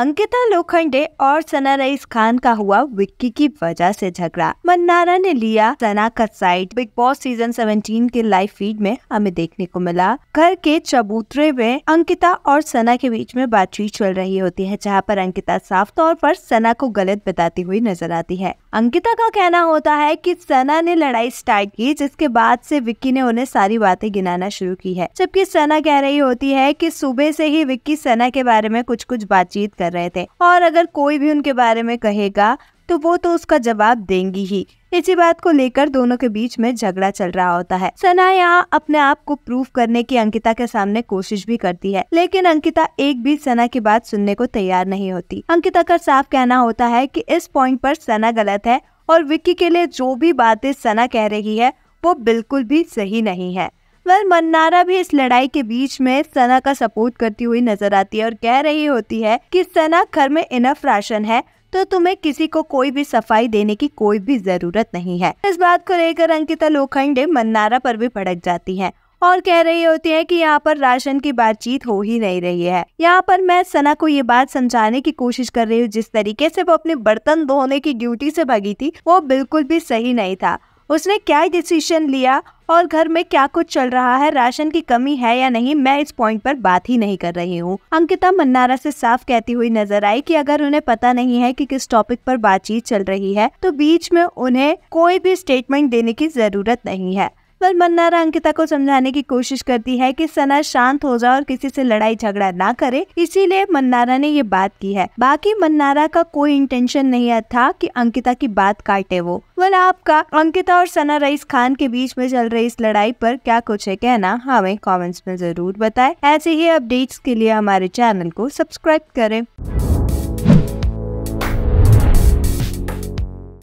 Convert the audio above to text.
अंकिता लोखंडे और सना रईस खान का हुआ विक्की की वजह से झगड़ा। मन्नारा ने लिया सना का साइड। बिग बॉस सीजन 17 के लाइव फीड में हमें देखने को मिला। घर के चबूतरे में अंकिता और सना के बीच में बातचीत चल रही होती है, जहां पर अंकिता साफ तौर पर सना को गलत बताती हुई नजर आती है। अंकिता का कहना होता है कि सना ने लड़ाई स्टार्ट की, जिसके बाद से विक्की ने उन्हें सारी बातें गिनाना शुरू की है, जबकि सना कह रही होती है कि सुबह से ही विक्की सना के बारे में कुछ बातचीत कर रहे थे और अगर कोई भी उनके बारे में कहेगा तो वो तो उसका जवाब देंगी ही। इसी बात को लेकर दोनों के बीच में झगड़ा चल रहा होता है। सना यहाँ अपने आप को प्रूफ करने की अंकिता के सामने कोशिश भी करती है, लेकिन अंकिता एक भी सना की बात सुनने को तैयार नहीं होती। अंकिता का साफ कहना होता है कि इस पॉइंट पर सना गलत है और विक्की के लिए जो भी बातें सना कह रही है वो बिल्कुल भी सही नहीं है। मन्नारा भी इस लड़ाई के बीच में सना का सपोर्ट करती हुई नजर आती है और कह रही होती है कि सना, घर में इनफ राशन है तो तुम्हें किसी को कोई भी सफाई देने की कोई भी जरूरत नहीं है। इस बात को लेकर अंकिता लोखंडे मन्नारा पर भी भड़क जाती है और कह रही होती है कि यहाँ पर राशन की बातचीत हो ही नहीं रही है। यहाँ पर मैं सना को ये बात समझाने की कोशिश कर रही हूँ, जिस तरीके से वो अपने बर्तन धोने की ड्यूटी से भागी थी वो बिल्कुल भी सही नहीं था। उसने क्या डिसीजन लिया और घर में क्या कुछ चल रहा है, राशन की कमी है या नहीं, मैं इस पॉइंट पर बात ही नहीं कर रही हूँ। अंकिता मन्नारा से साफ कहती हुई नजर आई कि अगर उन्हें पता नहीं है कि किस टॉपिक पर बातचीत चल रही है तो बीच में उन्हें कोई भी स्टेटमेंट देने की जरूरत नहीं है। पर मन्नारा अंकिता को समझाने की कोशिश करती है कि सना शांत हो जाए और किसी से लड़ाई झगड़ा ना करे, इसीलिए मन्नारा ने ये बात की है। बाकी मन्नारा का कोई इंटेंशन नहीं था कि अंकिता की बात काटे। वो वाला आपका अंकिता और सना रईस खान के बीच में चल रही इस लड़ाई पर क्या कुछ है कहना हमें कॉमेंट्स में जरूर बताएं। ऐसे ही अपडेट्स के लिए हमारे चैनल को सब्सक्राइब करें।